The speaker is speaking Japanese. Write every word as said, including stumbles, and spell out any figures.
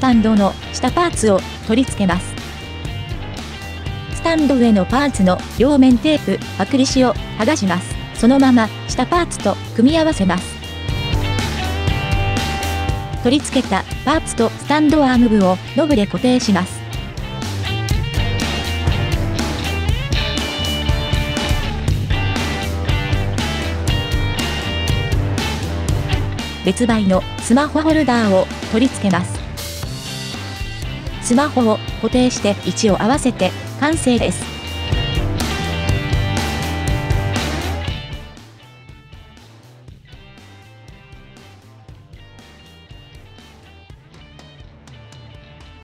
タンドの下パーツを取り付けます。スタンド上のパーツの両面テープ、剥離紙を剥がします。そのまま下パーツと組み合わせます。取り付けたパーツとスタンドアーム部をノブで固定します。別売のスマホホルダーを取り付けます。スマホを固定して位置を合わせて完成です。